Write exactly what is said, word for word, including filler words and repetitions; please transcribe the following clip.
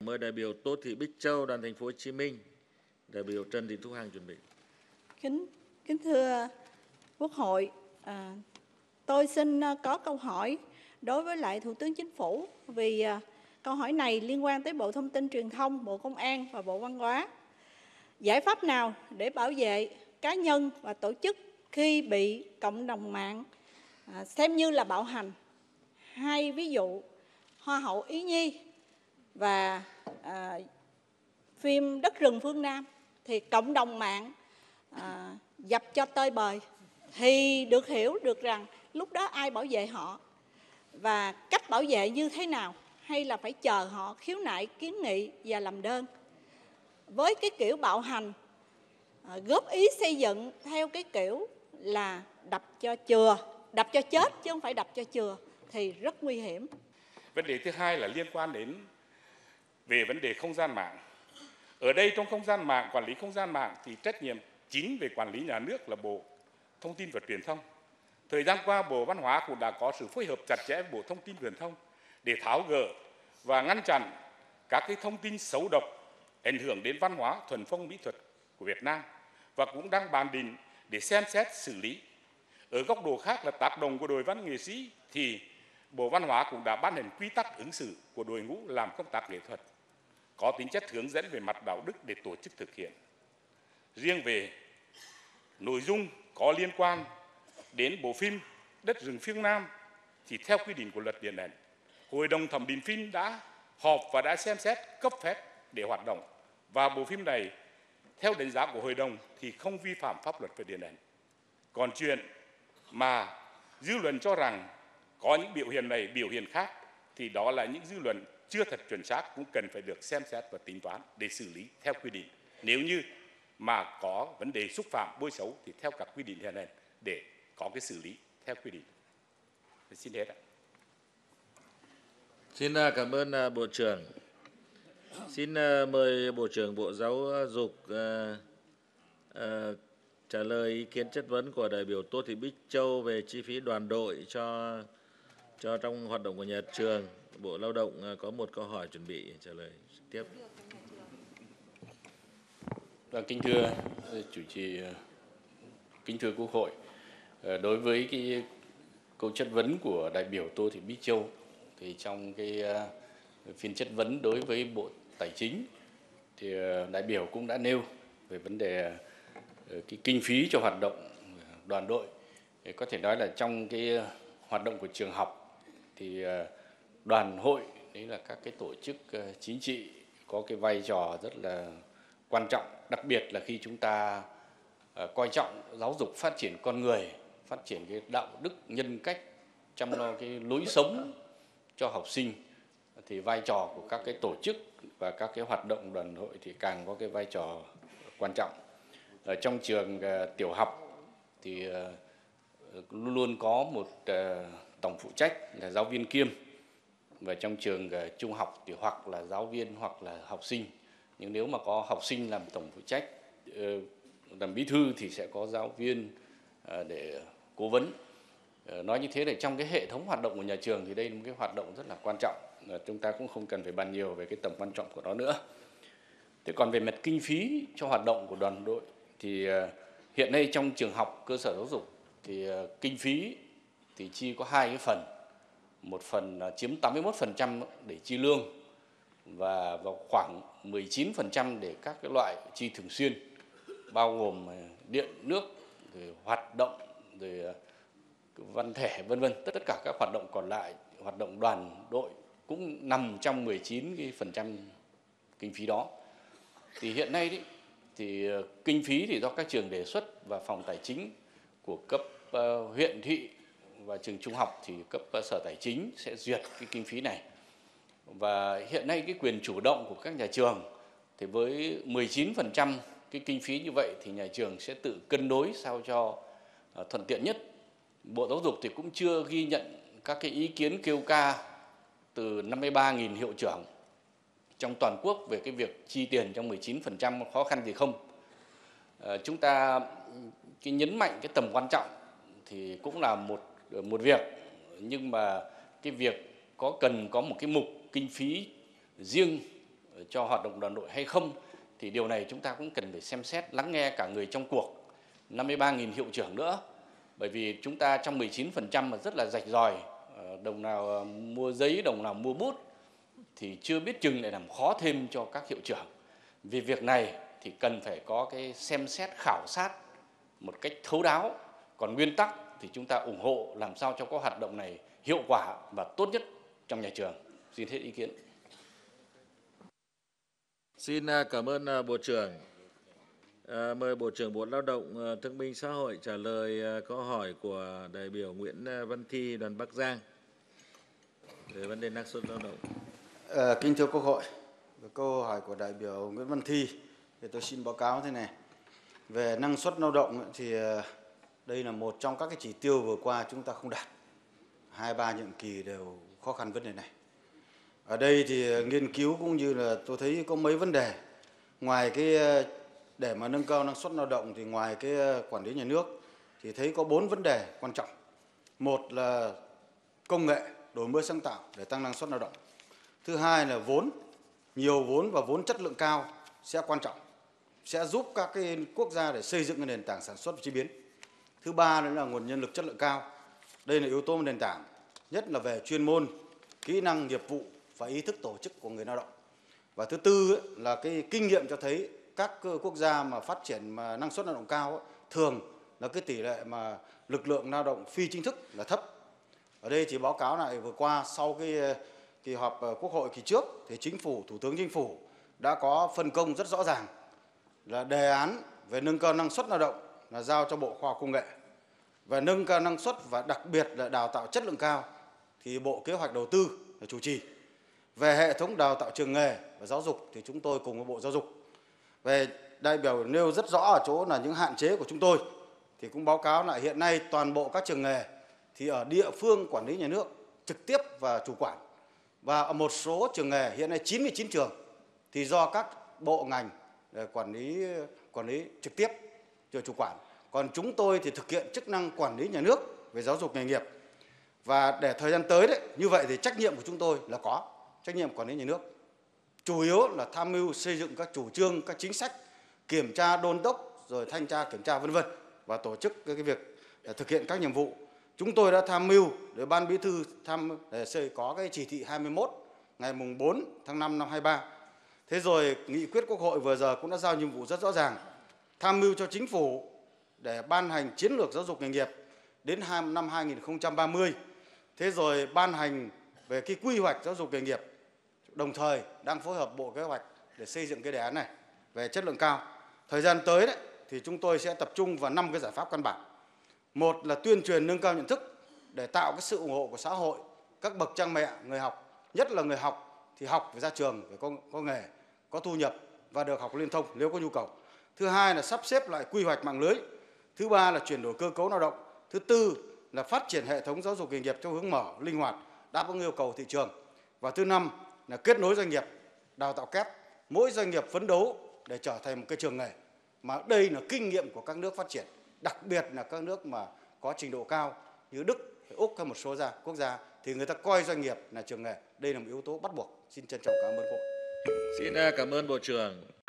Mời đại biểu Tô Thị Bích Châu, đoàn Thành phố Hồ Chí Minh, đại biểu Trần Thị Thu Hằng chuẩn bị. Kính kính thưa Quốc hội, à, tôi xin có câu hỏi đối với lại Thủ tướng Chính phủ, vì à, câu hỏi này liên quan tới Bộ Thông tin Truyền thông, Bộ Công an và Bộ Văn hóa. Giải pháp nào để bảo vệ cá nhân và tổ chức khi bị cộng đồng mạng à, xem như là bạo hành? Hai ví dụ Hoa hậu Ý Nhi và à, phim Đất Rừng Phương Nam thì cộng đồng mạng à, dập cho tơi bời, thì được hiểu được rằng lúc đó ai bảo vệ họ và cách bảo vệ như thế nào, hay là phải chờ họ khiếu nại, kiến nghị và làm đơn. Với cái kiểu bạo hành à, góp ý xây dựng theo cái kiểu là đập cho chừa, đập cho chết chứ không phải đập cho chừa thì rất nguy hiểm. Vấn đề thứ hai là liên quan đến về vấn đề không gian mạng. Ở đây trong không gian mạng, quản lý không gian mạng thì trách nhiệm chính về quản lý nhà nước là Bộ Thông tin và Truyền thông. Thời gian qua, Bộ Văn hóa cũng đã có sự phối hợp chặt chẽ với Bộ Thông tin Truyền thông để tháo gỡ và ngăn chặn các cái thông tin xấu độc ảnh hưởng đến văn hóa, thuần phong mỹ thuật của Việt Nam, và cũng đang bàn định để xem xét xử lý. Ở góc độ khác là tác động của đội văn nghệ sĩ thì Bộ Văn hóa cũng đã ban hành quy tắc ứng xử của đội ngũ làm công tác nghệ thuật, có tính chất hướng dẫn về mặt đạo đức để tổ chức thực hiện. Riêng về nội dung có liên quan đến bộ phim Đất Rừng Phương Nam thì theo quy định của Luật Điện ảnh, Hội đồng thẩm định phim đã họp và đã xem xét cấp phép để hoạt động, và bộ phim này theo đánh giá của Hội đồng thì không vi phạm pháp luật về điện ảnh. Còn chuyện mà dư luận cho rằng có những biểu hiện này, biểu hiện khác thì đó là những dư luận chưa thật chuẩn xác, cũng cần phải được xem xét và tính toán để xử lý theo quy định. Nếu như mà có vấn đề xúc phạm, bôi xấu thì theo các quy định hiện hành để có cái xử lý theo quy định. Tôi xin hết ạ. Xin cảm ơn Bộ trưởng. Xin mời Bộ trưởng Bộ Giáo dục trả lời ý kiến chất vấn của đại biểu Tô Thị Bích Châu về chi phí đoàn đội cho cho trong hoạt động của nhà trường. Bộ Lao động có một câu hỏi chuẩn bị trả lời tiếp. Vâng, kính thưa chủ trì, kính thưa Quốc hội, đối với cái câu chất vấn của đại biểu Tô Thị Bích Châu thì trong cái phiên chất vấn đối với Bộ Tài chính thì đại biểu cũng đã nêu về vấn đề cái kinh phí cho hoạt động đoàn đội. Có thể nói là trong cái hoạt động của trường học thì đoàn hội, đấy là các cái tổ chức chính trị có cái vai trò rất là quan trọng, đặc biệt là khi chúng ta coi trọng giáo dục phát triển con người, phát triển cái đạo đức nhân cách, chăm lo cái lối sống cho học sinh thì vai trò của các cái tổ chức và các cái hoạt động đoàn hội thì càng có cái vai trò quan trọng. Ở trong trường tiểu học thì luôn luôn có một tổng phụ trách là giáo viên kiêm, và trong trường trung học thì hoặc là giáo viên hoặc là học sinh. Nhưng nếu mà có học sinh làm tổng phụ trách, làm bí thư thì sẽ có giáo viên để cố vấn. Nói như thế là trong cái hệ thống hoạt động của nhà trường thì đây là một cái hoạt động rất là quan trọng. Chúng ta cũng không cần phải bàn nhiều về cái tầm quan trọng của nó nữa. Thế còn về mặt kinh phí cho hoạt động của đoàn đội thì hiện nay trong trường học, cơ sở giáo dục thì kinh phí thì chi có hai cái phần. Một phần chiếm tám mươi mốt phần trăm để chi lương và vào khoảng mười chín phần trăm để các cái loại chi thường xuyên, bao gồm điện, nước, rồi hoạt động, rồi văn thể, vân vân. Tất cả các hoạt động còn lại, hoạt động đoàn đội cũng nằm trong mười chín phần trăm kinh phí đó. Thì hiện nay đấy, thì kinh phí thì do các trường đề xuất và phòng tài chính của cấp huyện, thị và trường trung học thì cấp sở tài chính sẽ duyệt cái kinh phí này. Và hiện nay cái quyền chủ động của các nhà trường thì với mười chín phần trăm cái kinh phí như vậy thì nhà trường sẽ tự cân đối sao cho thuận tiện nhất. Bộ Giáo dục thì cũng chưa ghi nhận các cái ý kiến kêu ca từ năm mươi ba nghìn hiệu trưởng trong toàn quốc về cái việc chi tiền trong mười chín phần trăm khó khăn gì không. À, chúng ta cái nhấn mạnh cái tầm quan trọng thì cũng là một một việc, nhưng mà cái việc có cần có một cái mục kinh phí riêng cho hoạt động đoàn đội hay không, thì điều này chúng ta cũng cần phải xem xét, lắng nghe cả người trong cuộc, năm mươi ba nghìn hiệu trưởng nữa. Bởi vì chúng ta trong mười chín phần trăm mà rất là rạch ròi, đồng nào mua giấy, đồng nào mua bút, thì chưa biết chừng lại làm khó thêm cho các hiệu trưởng. Vì việc này thì cần phải có cái xem xét khảo sát một cách thấu đáo. Còn nguyên tắc thì chúng ta ủng hộ làm sao cho có hoạt động này hiệu quả và tốt nhất trong nhà trường. Xin hết ý kiến. Xin cảm ơn Bộ trưởng. Mời Bộ trưởng Bộ Lao động Thương binh Xã hội trả lời câu hỏi của đại biểu Nguyễn Văn Thi, đoàn Bắc Giang, về vấn đề năng suất lao động. À, kính thưa Quốc hội, về câu hỏi của đại biểu Nguyễn Văn Thi thì tôi xin báo cáo thế này. Về năng suất lao động thì đây là một trong các cái chỉ tiêu vừa qua chúng ta không đạt. Hai ba nhiệm kỳ đều khó khăn vấn đề này. Ở đây thì nghiên cứu cũng như là tôi thấy có mấy vấn đề. Ngoài cái để mà nâng cao năng suất lao động thì ngoài cái quản lý nhà nước thì thấy có bốn vấn đề quan trọng. Một là công nghệ, đổi mới sáng tạo để tăng năng suất lao động. Thứ hai là vốn, nhiều vốn và vốn chất lượng cao sẽ quan trọng, sẽ giúp các cái quốc gia để xây dựng cái nền tảng sản xuất và chế biến. Thứ ba nữa là nguồn nhân lực chất lượng cao. Đây là yếu tố nền tảng, nhất là về chuyên môn, kỹ năng nghiệp vụ và ý thức tổ chức của người lao động. Và thứ tư ấy, là cái kinh nghiệm cho thấy các quốc gia mà phát triển mà năng suất lao động cao ấy, thường là cái tỷ lệ mà lực lượng lao động phi chính thức là thấp. Ở đây thì báo cáo này vừa qua sau cái kỳ họp Quốc hội kỳ trước thì Chính phủ, Thủ tướng Chính phủ đã có phân công rất rõ ràng là đề án về nâng cao năng suất lao động là giao cho Bộ Khoa học Công nghệ. Và nâng cao năng suất và đặc biệt là đào tạo chất lượng cao thì Bộ Kế hoạch Đầu tư là chủ trì. Về hệ thống đào tạo trường nghề và giáo dục thì chúng tôi cùng với Bộ Giáo dục. Về đại biểu nêu rất rõ ở chỗ là những hạn chế của chúng tôi thì cũng báo cáo lại hiện nay toàn bộ các trường nghề thì ở địa phương quản lý nhà nước trực tiếp và chủ quản. Và ở một số trường nghề hiện nay chín mươi chín trường thì do các bộ ngành để quản lý quản lý trực tiếp cho chủ quản. Còn chúng tôi thì thực hiện chức năng quản lý nhà nước về giáo dục nghề nghiệp. Và để thời gian tới đấy, như vậy thì trách nhiệm của chúng tôi là có trách nhiệm quản lý nhà nước. Chủ yếu là tham mưu xây dựng các chủ trương, các chính sách, kiểm tra đôn đốc rồi thanh tra kiểm tra vân vân và tổ chức cái việc thực hiện các nhiệm vụ. Chúng tôi đã tham mưu để Ban Bí thư tham để có cái chỉ thị hai mươi mốt ngày mùng bốn tháng năm năm hai mươi ba. Thế rồi nghị quyết Quốc hội vừa giờ cũng đã giao nhiệm vụ rất rõ ràng, tham mưu cho Chính phủ để ban hành chiến lược giáo dục nghề nghiệp đến năm hai nghìn không trăm ba mươi. Thế rồi ban hành về cái quy hoạch giáo dục nghề nghiệp, đồng thời đang phối hợp Bộ Kế hoạch để xây dựng cái đề án này về chất lượng cao. Thời gian tới đấy thì chúng tôi sẽ tập trung vào năm cái giải pháp căn bản. Một là tuyên truyền nâng cao nhận thức để tạo cái sự ủng hộ của xã hội, các bậc cha mẹ, người học, nhất là người học thì học phải ra trường, phải có, có nghề, có thu nhập và được học liên thông nếu có nhu cầu. Thứ hai là sắp xếp lại quy hoạch mạng lưới. Thứ ba là chuyển đổi cơ cấu lao động. Thứ tư là phát triển hệ thống giáo dục nghề nghiệp theo hướng mở, linh hoạt, đáp ứng yêu cầu thị trường. Và thứ năm là kết nối doanh nghiệp, đào tạo kép. Mỗi doanh nghiệp phấn đấu để trở thành một cái trường nghề. Mà đây là kinh nghiệm của các nước phát triển, đặc biệt là các nước mà có trình độ cao như Đức, Úc hay một số gia, quốc gia thì người ta coi doanh nghiệp là trường nghề. Đây là một yếu tố bắt buộc. Xin trân trọng cảm ơn Quốc hội. Xin cảm ơn Bộ trưởng.